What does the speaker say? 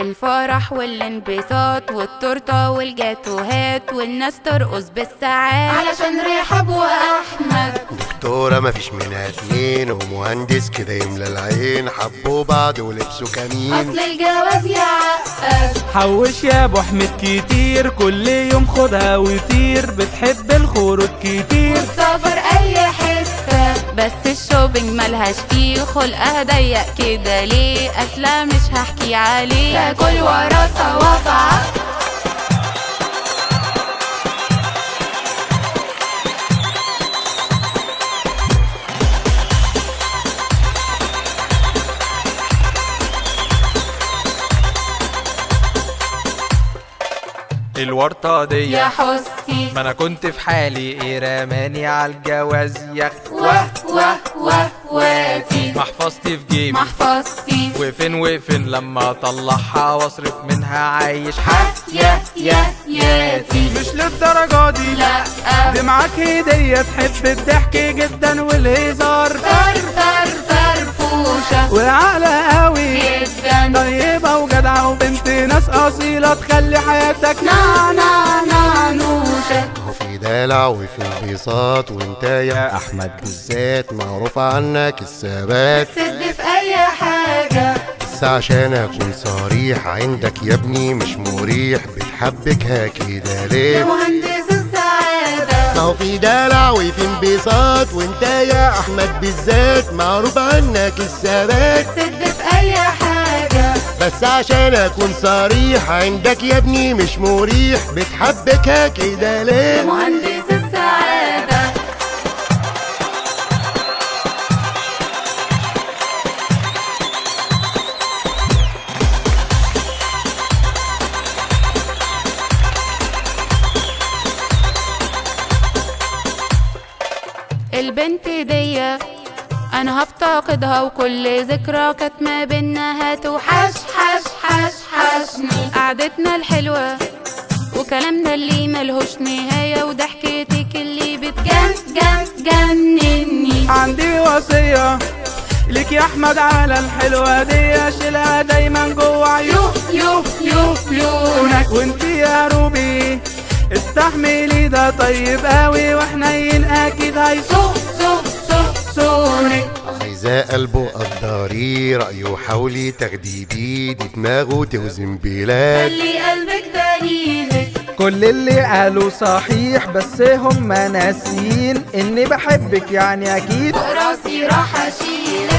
الفرح والانبساط والتورته والجاتوهات والناس ترقص بالساعات علشان رحاب واحمد دكتوره مفيش منها اتنين ومهندس كده يملى العين حبوا بعض ولبسوا كمين اصل الجواز يعقد حوش يا ابو حميد كتير كل يوم خدها وطير بتحب الخروج كتير والسفر اي حته بس الشوبينج ملهاش فيه خلقها ضيق كده ليه اكلها مش هحكي عليه تاكل وراسها وقع الورطة دي يا حسني ما انا كنت في حالي ايه رماني عالجواز يا اختي واه واه واه وافي محفظتي في جيبي محفظتي وفين لما اطلعها واصرف منها عايش يا يا ياتي مش للدرجة دي لا دي معاك هدية تحب الضحك جدا والهزار فرفوشة والعقلة قوي جدا طيبة وجدعة وبنت ناس أصيلة تخلي حياتك نعنوشة وفي دلع وفي انبساط وانت يا أحمد بالذات معروف عنك الثبات بتسد في أي حاجة بس عشان أكون صريح عندك يا ابني مش مريح بتحبكها كده ليه يا مهندس السعادة أهو في دلع وفي انبساط وانت يا أحمد بالذات معروف عنك الثبات بتسد في أي حاجة بس عشان أكون صريح عندك يا ابني مش مريح بتحبكها كده ليه يا مهندس السعادة البنت دي انا هفتقدها وكل ذكرى كانت ما بينا هتوحش حش حش حشني قعدتنا الحلوه وكلامنا اللي ملهوش نهايه وضحكتك اللي بتجنني عندي وصيه ليك يا احمد على الحلوه دي اشيلها دايما جوه عيونك وانت يا روبي استحملي ده طيب قوي وحنين اكيد هيسوق سوق سوق سوني عايزاه قلبه قدريه رايه حاولي تاخدي بيه دي دماغه توزن بلاد خلي قلبك دليلك كل اللي قالوا صحيح بس هم ناسيين اني بحبك يعني اكيد راسي راح اشيلك